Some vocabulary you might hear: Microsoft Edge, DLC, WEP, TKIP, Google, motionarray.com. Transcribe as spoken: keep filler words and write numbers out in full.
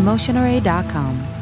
motion array dot com.